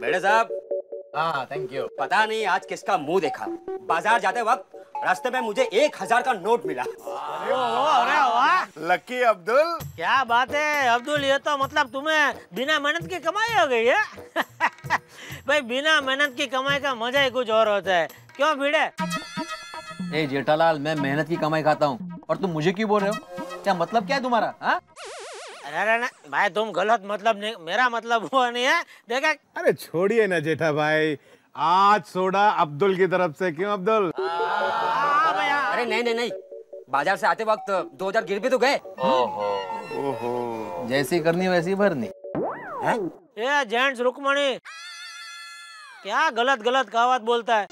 बेड़े साहब। हाँ थैंक यू। पता नहीं आज किसका मुंह देखा, बाजार जाते वक्त रास्ते में मुझे 1000 का नोट मिला। लकी अब्दुल, क्या बात है अब्दुल, ये तो मतलब तुम्हें बिना मेहनत की कमाई हो गई है। भाई बिना मेहनत की कमाई का मजा ही कुछ और होता है, क्यों भिड़े? ए जेठालाल, मैं मेहनत की कमाई खाता हूँ और तुम मुझे क्यों बोल रहे हो? क्या मतलब क्या है तुम्हारा? हा? अरे भाई तुम गलत मतलब नहीं, मेरा मतलब वो नहीं है देखा। अरे छोड़िए ना जेठा भाई, आज सोडा अब्दुल की तरफ से। क्यों अब्दुल? अरे नहीं नहीं नहीं, बाजार से आते वक्त 2000 गिर भी तो गए। ओहो ओहो, जैसी करनी वैसी भरनी। ये जेंट्स रुक्मणी क्या गलत गलत कहावत बोलता है।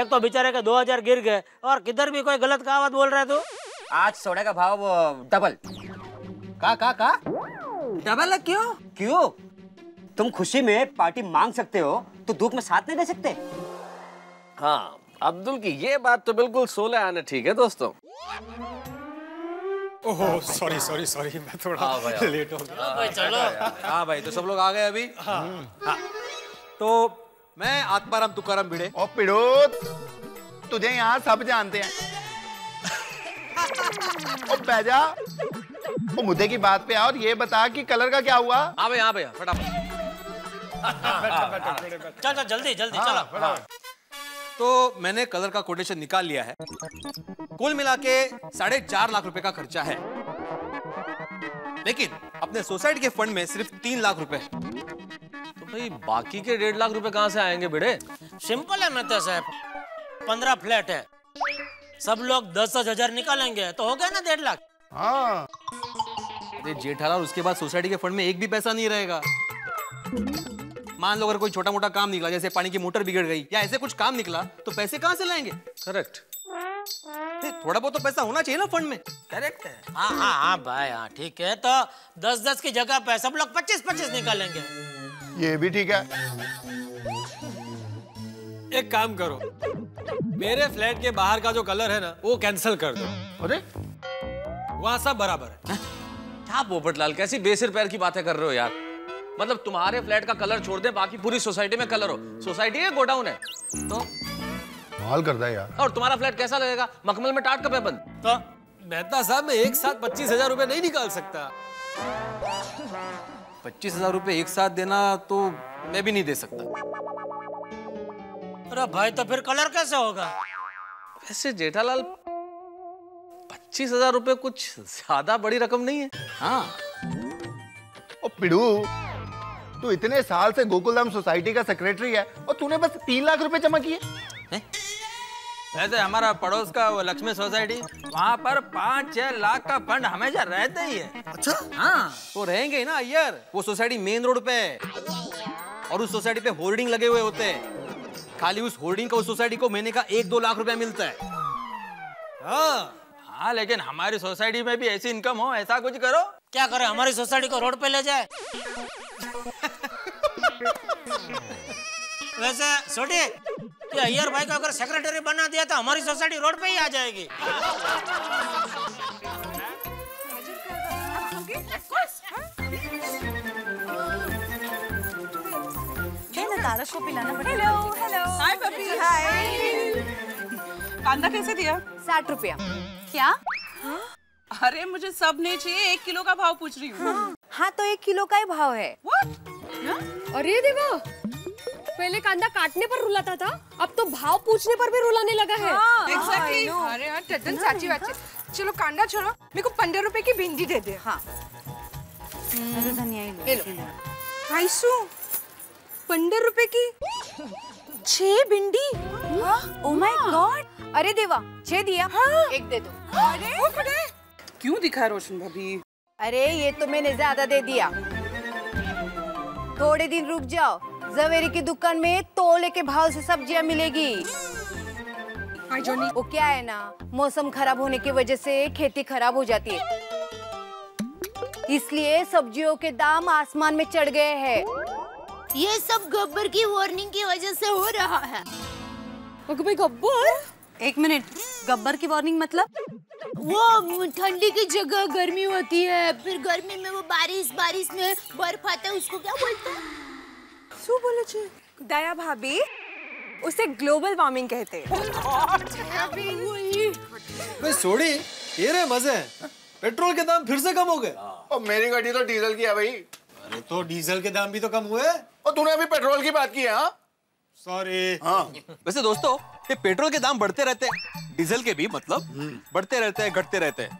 एक तो बेचारे के 2000 गिर गए और किधर भी कोई गलत कहावत बोल रहा है तू। आज सोडे का भाव डबल। का डबल है? क्यों क्यों? तुम खुशी में पार्टी मांग सकते हो तो दुख में साथ नहीं दे सकते। हाँ अब्दुल की ये बात तो बिल्कुल 16 आना ठीक है दोस्तों। ओहो सॉरी सॉरी सॉरी, मैं थोड़ा लेट हो गया। भाई चलो। हाँ भाई तो सब लोग आ गए अभी। हाँ तो मैं आत्माराम तुकाराम भिड़े। ओ पिड़ो, तुझे यहाँ सब जानते हैं। ओ बैजा, वो मुद्दे की बात पे आओ और ये बता कि कलर का क्या हुआ। हाँ भाई, हाँ भैया फटाफट चल चल जल्दी जल्दी चलो। तो मैंने कलर का कोटेशन निकाल लिया है, कुल मिला के 4.5 लाख रुपए का खर्चा है, लेकिन अपने सोसाइटी के फंड में सिर्फ 3 लाख रुपए। तो भाई बाकी के 1.5 लाख रुपए कहाँ से आएंगे भिड़े? सिंपल है मेहता साहब, 15 फ्लैट है, सब लोग 10,000 निकालेंगे तो हो गया ना 1.5 लाख। हाँ जेठालाल, उसके बाद सोसाइटी के फंड में एक भी पैसा नहीं रहेगा। मान लो अगर कोई छोटा मोटा काम निकला, जैसे पानी की मोटर बिगड़ गई या ऐसे कुछ काम निकला, तो पैसे कहाँ से लाएंगे? करेक्ट, थोड़ा बहुत तो पैसा होना चाहिए ना फंड में। करेक्ट है। हाँ हाँ हाँ भाई हाँ ठीक है, तो 10-10 की जगह पे सब लोग 25-25 निकालेंगे। ये भी ठीक है। एक काम करो, मेरे फ्लैट के बाहर का जो कलर है ना वो कैंसिल कर दो। अरे वहाँ सब बराबर है। क्या पोपटलाल, कैसी बेसिर पैर की बातें कर रहे हो यार? मतलब तुम्हारे फ्लैट का कलर छोड़ दे, बाकी पूरी सोसाइटी में कलर हो। सोसाइटी है गोडाउन है तो हाल करता है यार। और तुम्हारा फ्लैट कैसा लगेगा? मखमल में टाट का पैबंद। तो मेहता साहब, मैं एक साथ 25,000 रुपए नहीं निकाल सकता। 25,000 रुपए एक साथ देना तो मैं भी नहीं दे सकता। अरे भाई तो फिर कलर कैसे होगा? वैसे जेठालाल 25,000 रुपए कुछ ज्यादा बड़ी रकम नहीं है। हाँ ओ पिड़ू, तू इतने साल से गोकुलधाम सोसाइटी का सेक्रेटरी है और तूने बस 3 लाख रुपए जमा किए। वैसे हमारा पड़ोस का वो लक्ष्मी सोसाइटी, वहाँ पर 5-6 लाख का फंड हमेशा रहता ही है। अच्छा? हाँ वो रहेंगे ही ना अय्यर, वो सोसाइटी मेन रोड पे है और उस सोसाइटी पे होर्डिंग लगे हुए होते हैं। खाली उस होर्डिंग का उस सोसाइटी को महीने का 1-2 लाख रुपया मिलता है। हाँ हाँ लेकिन हमारी सोसाइटी में भी ऐसी इनकम हो, ऐसा कुछ करो। क्या करें, हमारी सोसाइटी को रोड पे ले जाए। वैसे छोटे, तो अय्यर भाई को अगर सेक्रेटरी बना दिया तो हमारी सोसाइटी रोड पे ही आ जाएगी। तारक को पिलाना पड़ेगा। Hello hello, hi puppy, hi. कांदा कैसे दिया? 60 रुपया। क्या? हाँ? अरे मुझे सब नहीं चाहिए, 1 किलो का भाव पूछ रही हूँ। हाँ, हाँ तो 1 किलो का ही भाव है। अरे देवा, पहले कांदा काटने पर रुलाता था, अब तो भाव पूछने पर भी रुलाने लगा है। हाँ, exactly. अरे हाँ, टटन साची बात है। चलो कांदा छोड़ो, मेरे को 15 रुपए की भिंडी दे दे। हाँ धनिया 15 रुपए की 6 भिंडी। ओ माय गॉड, अरे देवा 6 दिया। हाँ। 1 दे दो। अरे क्यों दिखा रोशन भाभी? अरे ये तो मैंने ज्यादा दे दिया, थोड़े दिन रुक जाओ, जवेरी की दुकान में तोले के भाव से सब्जियां मिलेगी। वो क्या है ना, मौसम खराब होने की वजह से खेती खराब हो जाती है, इसलिए सब्जियों के दाम आसमान में चढ़ गए हैं। ये सब गब्बर की वार्निंग की वजह से हो रहा है। भाई गब्बर, 1 मिनट, गब्बर की वार्निंग मतलब? वो ठंडी की जगह गर्मी होती है, फिर गर्मी में वो बारिश, बारिश में बर्फ आता है, उसको क्या बोलते हैं? શું બોલે છે દયા ભાભી? उसे ग्लोबल वार्मिंग कहते हैं। सोडी ये रहे मजे हैं। पेट्रोल के दाम फिर से कम हो गए। और मेरी गाड़ी तो डीजल की है भाई। अरे तो डीजल के दाम भी तो कम हुए। और तूने अभी पेट्रोल की बात की है? सॉरी। हाँ। वैसे दोस्तों ये पेट्रोल के दाम बढ़ते रहते हैं, डीजल के भी मतलब बढ़ते रहते हैं, घटते रहते हैं।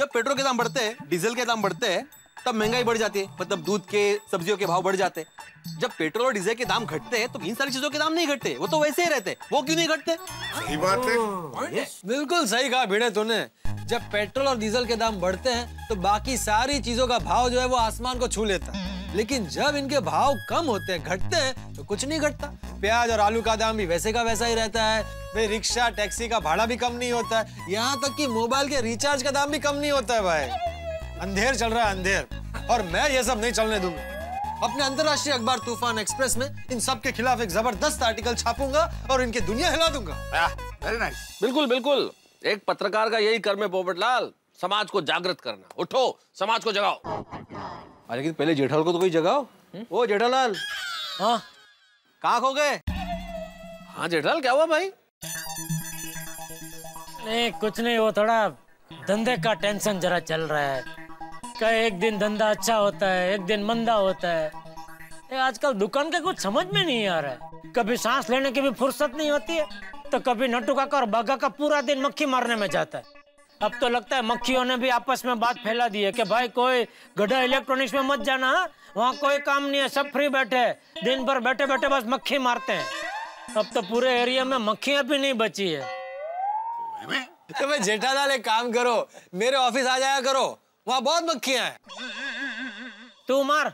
जब पेट्रोल के दाम बढ़ते हैं, डीजल के दाम बढ़ते हैं, तब महंगाई बढ़ जाती है, मतलब दूध के सब्जियों के भाव बढ़ जाते हैं। जब पेट्रोल और डीजल के दाम घटते हैं तो इन सारी चीजों के दाम नहीं घटते, वो तो वैसे ही रहते। वो क्यों नहीं घटते? सही बात है, बिल्कुल सही कहा भिड़े तूने। जब पेट्रोल और डीजल के दाम बढ़ते हैं तो बाकी सारी चीजों का भाव जो है वो आसमान को छू लेता है, लेकिन जब इनके भाव कम होते हैं, घटते हैं, तो कुछ नहीं घटता। प्याज और आलू का दाम भी वैसे का वैसा ही रहता है भाई। रिक्शा टैक्सी का भाड़ा भी कम नहीं होता है, यहाँ तक कि मोबाइल के रिचार्ज का दाम भी कम नहीं होता है। भाई अंधेर चल रहा है अंधेर, और मैं ये सब नहीं चलने दूंगा। अपने अंतर्राष्ट्रीय अखबार तूफान एक्सप्रेस में इन सब के खिलाफ एक जबरदस्त आर्टिकल छापूंगा और इनकी दुनिया हिला दूंगा। Very nice. बिल्कुल बिल्कुल, एक पत्रकार का यही कर्म है पोपटलाल, समाज को जागृत करना। उठो, समाज को जगाओ। लेकिन पहले जेठालाल को तो कोई जगाओ। ओ जेठालाल। हाँ कहाँ खो गए? हाँ जेठालाल क्या हुआ भाई? नहीं कुछ नहीं, वो थोड़ा धंधे का टेंशन जरा चल रहा है। एक दिन धंधा अच्छा होता है, एक दिन मंदा होता है। आजकल दुकान के कुछ समझ में नहीं आ रहा है। कभी सांस लेने की भी फुर्सत नहीं होती है, तो कभी नट्टू काका और बागा का पूरा दिन मक्खी मारने में जाता है। अब तो लगता है मक्खियों ने भी आपस में बात फैला दी है कि भाई कोई गड्ढा इलेक्ट्रॉनिक्स में मत जाना, वहाँ कोई काम नहीं है, सब फ्री बैठे, दिन भर बैठे बैठे बस मक्खी मारते हैं। अब तो पूरे एरिया में मक्खियाँ भी नहीं बची है। तो जेठालाल एक काम करो, मेरे ऑफिस आ जाया करो, वहाँ बहुत मक्खियाँ हैं। तू मार।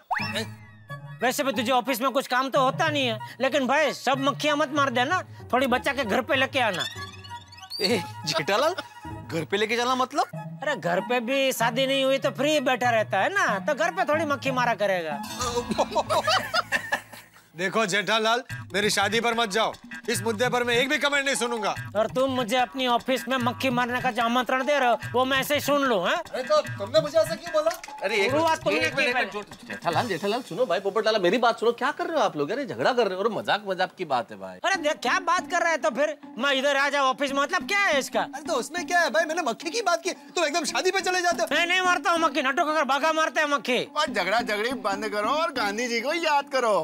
वैसे भी तुझे ऑफिस में कुछ काम तो होता नहीं है, लेकिन भाई सब मक्खियाँ मत मार देना, थोड़ी बचा के घर पे लेके आना। जेठालाल घर पे लेके जाना मतलब? अरे घर पे भी शादी नहीं हुई तो फ्री बैठा रहता है ना, तो घर पे थोड़ी मक्खी मारा करेगा। देखो जेठालाल मेरी शादी पर मत जाओ, इस मुद्दे पर मैं एक भी कमेंट नहीं सुनूंगा। और तुम मुझे अपनी ऑफिस में मक्खी मारने का जो आमंत्रण दे रहे हो वो मैं ऐसे ही सुन लूं? अरे तो तुमने मुझे ऐसा क्यों बोला? अरे जेठालाल सुनो भाई, पोपटलाल मेरी बात सुनो, क्या कर रहे हो आप लोग? अरे झगड़ा कर रहे हो, मजाक मजाक की बात है भाई। अरे क्या बात कर रहा है, तो फिर मैं इधर आ जाऊँ ऑफिस, मतलब क्या है इसका? अरे तो उसमें क्या है भाई, मैंने मक्खी की बात की, तुम एकदम शादी पे चले जाते हो। मैं नहीं मारता हूँ मक्खी, नटो का बाघा मारते हैं मक्खी। और झगड़ा झगड़ी बंद करो और गांधी जी को याद करो।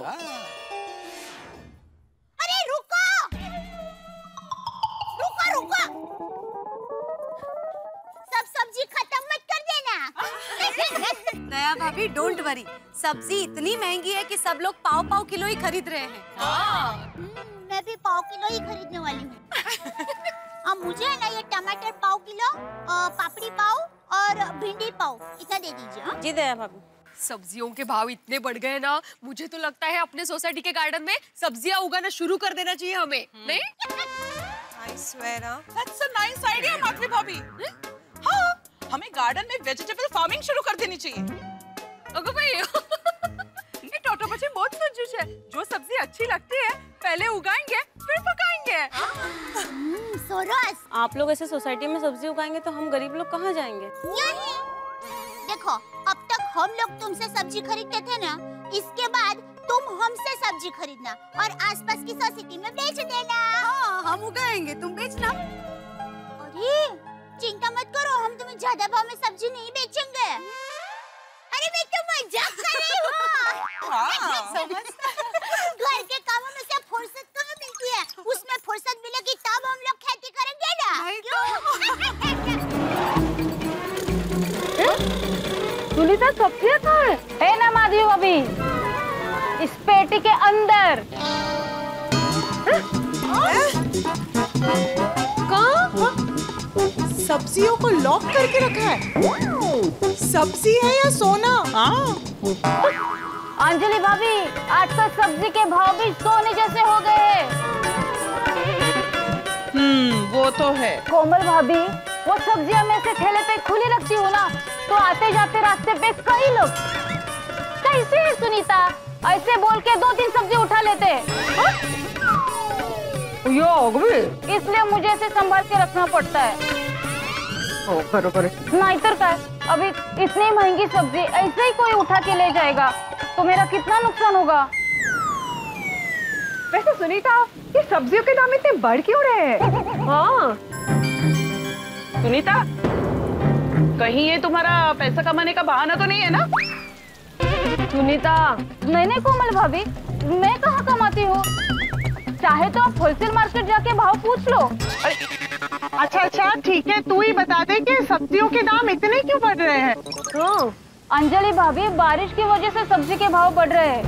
सब्जी खत्म मत कर देना। दया भाभी डोंट वरी, सब्जी इतनी महंगी है कि सब लोग पाव पाव किलो ही खरीद रहे हैं। मैं भी पाव किलो ही खरीदने वाली हूँ। अब मुझे है ना ये टमाटर पाव किलो, पापड़ी पाव और भिंडी पाव, इतना दे दीजिए। जी दया भाभी। सब्जियों के भाव इतने बढ़ गए ना, मुझे तो लगता है अपने सोसाइटी के गार्डन में सब्जियाँ उगाना शुरू कर देना चाहिए हमें। नहीं हाँ, हमें गार्डन में वेजिटेबल फार्मिंग शुरू कर देनी चाहिए। अगो भाई ये टोटो बच्चे बहुत कंजूस है, जो सब्जी अच्छी लगती है पहले उगाएंगे फिर पकाएंगे। सोरस आप लोग ऐसे सोसाइटी में सब्जी उगाएंगे तो हम गरीब लोग कहाँ जाएंगे? देखो अब तक हम लोग तुमसे सब्जी खरीदते थे ना, इसके बाद तुम हमसे सब्जी खरीदना और आसपास की सोसाइटी में बेच देना। हम उगाएंगे तुम बेचना। अरे चिंता मत करो, हम तुम्हें ज्यादा भाव में सब्जी नहीं बेचेंगे। अरे मैं तो मजाक कर रही हूँ। घर के कामों में से फुर्सत कहाँ मिलती है, उसमें फुर्सत मिलेगी तब हम लोग खेती करेंगे ना। सुनीता सब्जियाँ कहाँ है ना माधवी भाभी? इस पेटी के अंदर। कहाँ सब्जियों को लॉक करके रखा है? सब्जी है या सोना? अंजलि भाभी आजकल सब्जी के भाव भी सोने जैसे हो गए हैं। वो तो है। कोमल भाभी वो सब्जियां मैं से ठेले पे खुली रखती हूँ ना, तो आते जाते रास्ते पे कई लोग कैसे है सुनीता ऐसे बोल के 2-3 सब्जी उठा लेते हैं, इसलिए मुझे ऐसे संभाल के रखना पड़ता है। बरोबर है। नहीं तो क्या, अभी इतनी महंगी सब्जी ऐसे ही कोई उठा के ले जाएगा तो मेरा कितना नुकसान होगा। वैसे सुनीता, ये सब्जियों के दाम इतने बढ़ क्यों रहे हैं? हाँ सुनीता, कहीं ये तुम्हारा पैसा कमाने का बहाना तो नहीं है ना? सुनीता, मैंने कोमल भाभी, मैं कहाँ कमाती हूँ? चाहे तो आप होलसेल मार्केट जाके भाव पूछ लो। अच्छा अच्छा ठीक है, तू ही बता दे कि सब्जियों के दाम इतने क्यों बढ़ रहे हैं? अंजलि भाभी, बारिश की वजह से सब्जी के भाव बढ़ रहे हैं।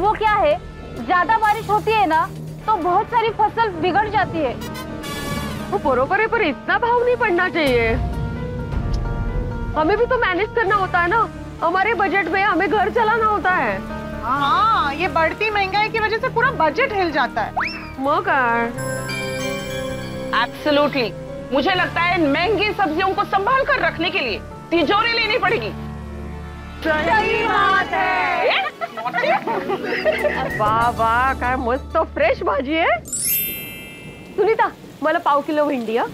वो क्या है, ज्यादा बारिश होती है ना तो बहुत सारी फसल बिगड़ जाती है। वो बरोबर पर इतना भाव नहीं बढ़ना चाहिए, हमें भी तो मैनेज करना होता है ना, हमारे बजट में हमें घर चलाना होता है। हाँ, ये बढ़ती महंगाई की वजह से पूरा बजट हिल जाता है। एब्सोल्युटली, मुझे लगता है महंगी सब्जियों को संभाल कर रखने के लिए तिजोरी लेनी पड़ेगी। सही बात है। वाह वाह, क्या मस्त फ्रेश भाजी है। सुनीता, मला पाव किलो भिंडी। हाँ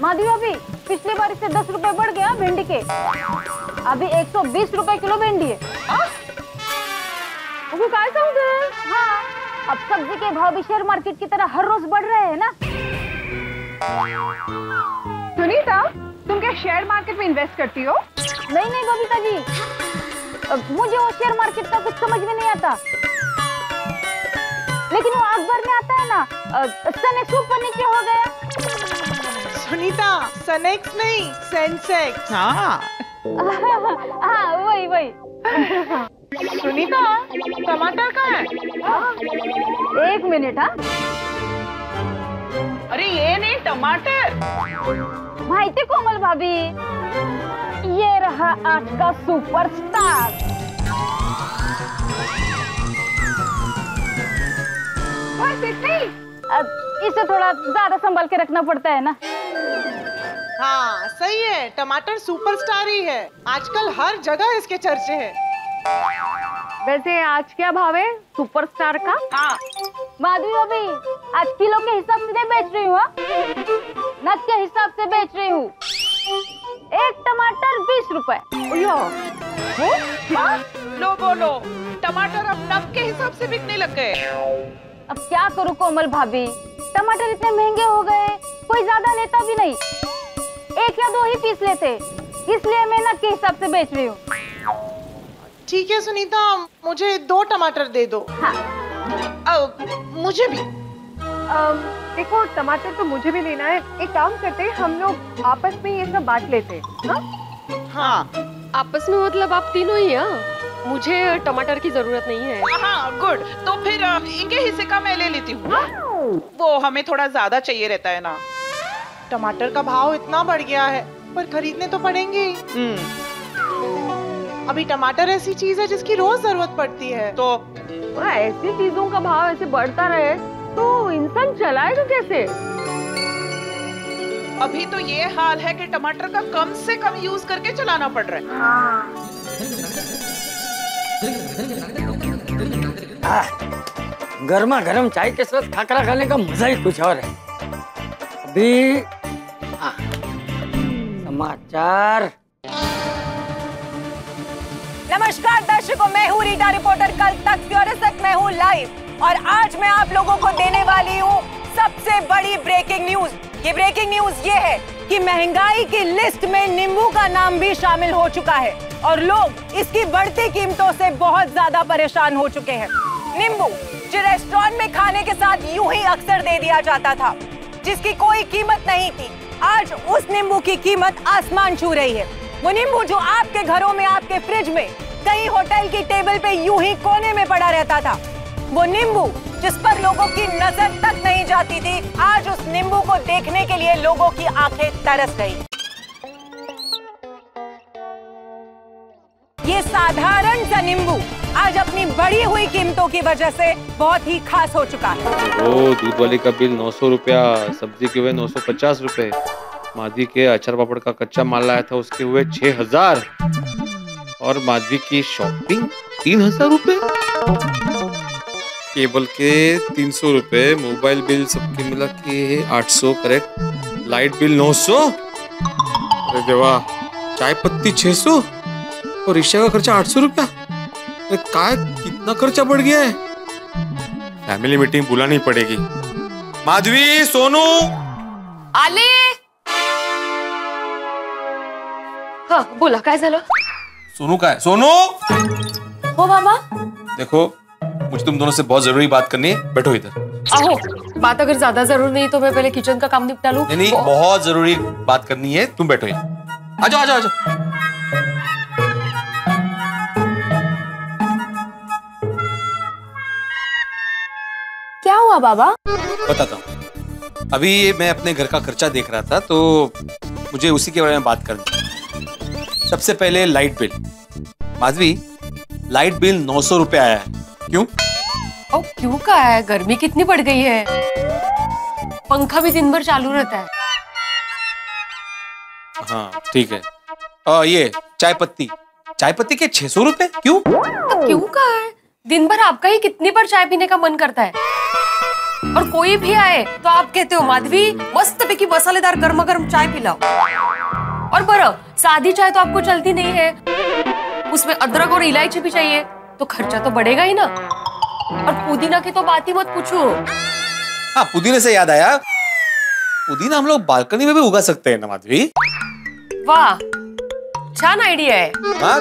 माधवी भाभी, पिछली बार से 10 रुपए बढ़ गया भिंडी के, अभी 120 रुपए किलो भिंडी है। वो क्या समझ रहे हैं? हाँ, अब सब्जी के भाव भी शेयर मार्केट की तरह हर रोज बढ़ रहे हैं ना। सुनीता, तुम क्या शेयर मार्केट में इन्वेस्ट करती हो? नहीं नहीं बबीता जी, मुझे वो शेयर मार्केट का कुछ समझ में नहीं आता, लेकिन वो अखबार में आता है ना, सेंसेक्स ऊपर नीचे हो गया। सुनीता, सेंसेक्स नहीं, सेंसेक्स। हाँ हाँ वही वही। सुनीता, टमाटर कहाँ है? एक मिनट। अरे ये नहीं, टमाटर। भाई ते कोमल भाभी, ये रहा आज का सुपरस्टार। बस इतनी? इसे थोड़ा ज्यादा संभाल के रखना पड़ता है ना। हाँ सही है, टमाटर सुपरस्टार ही है, आजकल हर जगह इसके चर्चे हैं। वैसे आज क्या भाव है सुपरस्टार का? हाँ माधवी भाभी, आज किलो के हिसाब से नहीं बेच रही हूँ, नग के हिसाब से बेच रही हूँ। एक टमाटर 20 रुपए। लो बोलो, टमाटर अब नग के हिसाब से बिकने लग गए। अब क्या करूँ कोमल भाभी, टमाटर इतने महंगे हो गए, कोई ज्यादा लेता भी नहीं, 1 या 2 ही पीस लेते, इसलिए मैं नग के हिसाब से बेच रही हूँ। ठीक है सुनीता, मुझे 2 टमाटर दे दो। हाँ। मुझे भी। देखो टमाटर तो मुझे भी लेना है, एक काम करते हैं, हम लोग आपस में ये सब बांट लेते हैं। हाँ आपस में मतलब आप तीनों ही? हाँ मुझे टमाटर की जरूरत नहीं है। हाँ गुड, तो फिर इनके हिस्से का मैं ले लेती हूँ। वो हमें थोड़ा ज्यादा चाहिए रहता है ना, टमाटर का भाव इतना बढ़ गया है, पर खरीदने तो पड़ेंगे। अभी टमाटर ऐसी चीज है जिसकी रोज जरूरत पड़ती है, तो ऐसी चीजों का भाव ऐसे बढ़ता रहे तो इंसान चलाएगा कैसे? अभी तो ये हाल है कि टमाटर का कम से कम यूज करके चलाना पड़ रहा है। हाँ। गर्मा गर्म चाय के साथ खाकरा खाने का मजा ही कुछ और है। अभी समाचार। नमस्कार दर्शकों, मैं हूँ रीटा रिपोर्टर, कल तक तक मैं हूँ लाइव, और आज मैं आप लोगों को देने वाली हूँ सबसे बड़ी ब्रेकिंग न्यूज। ये ब्रेकिंग न्यूज ये है कि महंगाई की लिस्ट में नींबू का नाम भी शामिल हो चुका है, और लोग इसकी बढ़ती कीमतों से बहुत ज्यादा परेशान हो चुके हैं। नींबू जो रेस्टोरेंट में खाने के साथ यूं ही अक्सर दे दिया जाता था, जिसकी कोई कीमत नहीं थी, आज उस नींबू की कीमत आसमान छू रही है। वो नींबू जो आपके घरों में, आपके फ्रिज में, कई होटल की टेबल पे यूं ही कोने में पड़ा रहता था, वो नींबू जिस पर लोगों की नजर तक नहीं जाती थी, आज उस नींबू को देखने के लिए लोगों की आंखें तरस गई। ये साधारण सा नींबू आज अपनी बढ़ी हुई कीमतों की वजह से बहुत ही खास हो चुका है। वो दूध वाले का बिल 900 रुपया, सब्जी के हुए 950 रुपए, माधवी के अचार पापड़ का कच्चा माल लाया था उसके हुए 6000, और माधवी की शॉपिंग 3000 रुपए, केबल के 300 रुपए, मोबाइल बिल सबके मिला के 800 करेक्ट, लाइट बिल 900, अरे देवा चाय पत्ती 600, और रिक्शा का खर्चा 800 रुपया। अरे काय कितना खर्चा बढ़ गया है। फैमिली मीटिंग बुलानी पड़ेगी। माधवी, सोनू, आले। हाँ बोला, काय झालं? सोनू काय? सोनू हो बाबा, देखो मुझे तुम दोनों से बहुत जरूरी बात करनी है, बैठो इधर। आहो, बात अगर ज्यादा जरूरी नहीं तो मैं पहले किचन का काम निपटा लूं। नहीं, बहुत जरूरी बात करनी है, तुम बैठो यहाँ। आ जाओ आ जाओ आ जाओ। क्या हुआ बाबा? बताता हूँ। अभी मैं अपने घर का खर्चा देख रहा था तो मुझे उसी के बारे में बात करनी। सबसे पहले light bill. Madhavi, light bill 900 रुपए आया है। क्यों? ओ, क्यों का है? गर्मी कितनी बढ़ गई है, पंखा भी दिन भर चालू रहता है। हाँ ठीक है। ये चाय पत्ती के 600 रुपए। क्यों? क्यों का है? दिन भर आपका ही कितनी बार चाय पीने का मन करता है, और कोई भी आए तो आप कहते हो माधवी मस्त पैकी मसालेदार गर्म गर्म चाय पिलाओ। और बरं सादी चाय तो आपको चलती नहीं है, उसमें अदरक और इलायची भी चाहिए, तो खर्चा तो बढ़ेगा ही ना। और पुदीना की तो बात ही मत पूछो। हाँ, पुदीने से याद आया, पुदीना हम लोग बालकनी में भी उगा सकते हैं ना माधवी? वाह, छान आइडिया है। हाँ?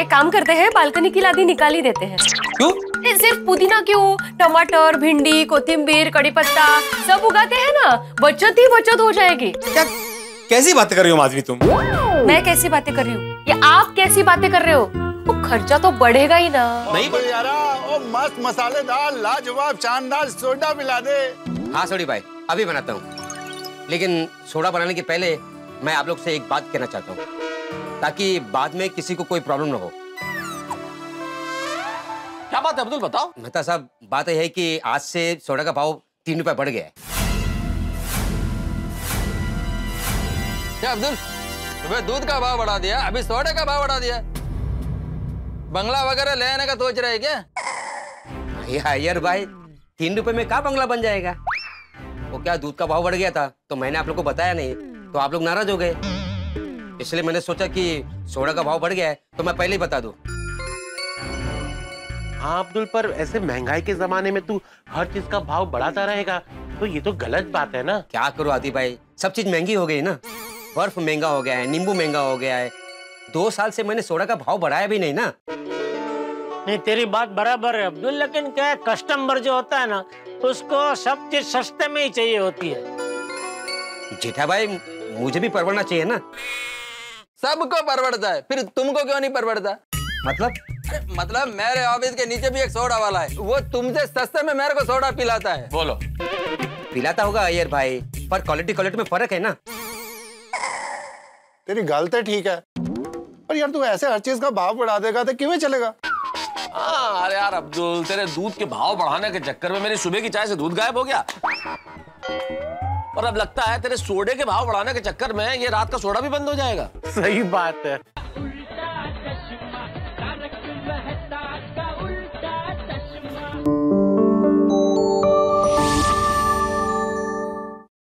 एक काम करते हैं, बालकनी की लादी निकाल ही देते हैं। क्यों? सिर्फ पुदीना क्यों, टमाटर, भिंडी, कोथिंबीर, कड़ी पत्ता सब उगाते हैं ना, बचत ही बचत हो जाएगी। क्या कैसी बातें कर रही हो माधवी तुम? मैं कैसी बातें कर रही हूँ या आप कैसी बातें कर रहे हो? वो खर्चा तो बढ़ेगा ही ना। नहीं बढ़ेगा। ओ मस्त मसालेदार लाजवाब शानदार सोडा मिला दे। हाँ सोडी भाई, अभी बनाता हूँ, लेकिन सोडा बनाने के पहले मैं आप लोग से एक बात कहना चाहता हूँ, ताकि बाद में किसी को कोई प्रॉब्लम ना हो। क्या बात है अब्दुल, बताओ। मेहता साहब, बात यह है कि आज से सोडा का भाव 3 रुपए बढ़ गया है। क्या अब्दुल, तुम्हें दूध का भाव बढ़ा दिया, अभी सोडा का भाव बढ़ा दिया, बंगला वगैरह लेने का सोच रहे क्या? यार भाई, 3 रुपए में क्या बंगला बन जाएगा? वो क्या, दूध का भाव बढ़ गया था तो मैंने आप लोग को बताया नहीं, तो आप लोग नाराज हो गए, इसलिए मैंने सोचा कि सोडा का भाव बढ़ गया है तो मैं पहले ही बता दूं। हाँ अब्दुल, पर ऐसे महंगाई के जमाने में तू हर चीज का भाव बढ़ाता रहेगा तो ये तो गलत बात है ना। क्या करो आदि भाई, सब चीज महंगी हो गई ना, बर्फ महंगा हो गया है, नींबू महंगा हो गया है, 2 साल से मैंने सोडा का भाव बढ़ाया भी नहीं ना। नहीं, तेरी बात बराबर है अब्दुल, लेकिन क्या कस्टमर जो होता है ना उसको सब चीज सस्ते में ही चाहिए होती है। जेठा भाई, मुझे भी परवड़ना चाहिए ना। सबको परवड़ता है, फिर तुमको क्यों नहीं परवड़ता? मतलब मेरे ऑफिस के नीचे भी एक सोडा वाला है, वो तुमसे सस्ते में मेरे को सोडा पिलाता है। बोलो पिलाता होगा अय्यर भाई, पर क्वालिटी में फर्क है ना। तेरी गलत है, ठीक है, पर यार तू ऐसे हर चीज का भाव बढ़ा देगा तो क्यों चलेगा? अरे यार अब्दुल, तेरे दूध के भाव बढ़ाने के चक्कर में मेरी सुबह की चाय से दूध गायब हो गया, और अब लगता है तेरे सोडे के भाव बढ़ाने के चक्कर में ये रात का सोडा भी बंद हो जाएगा। सही बात है।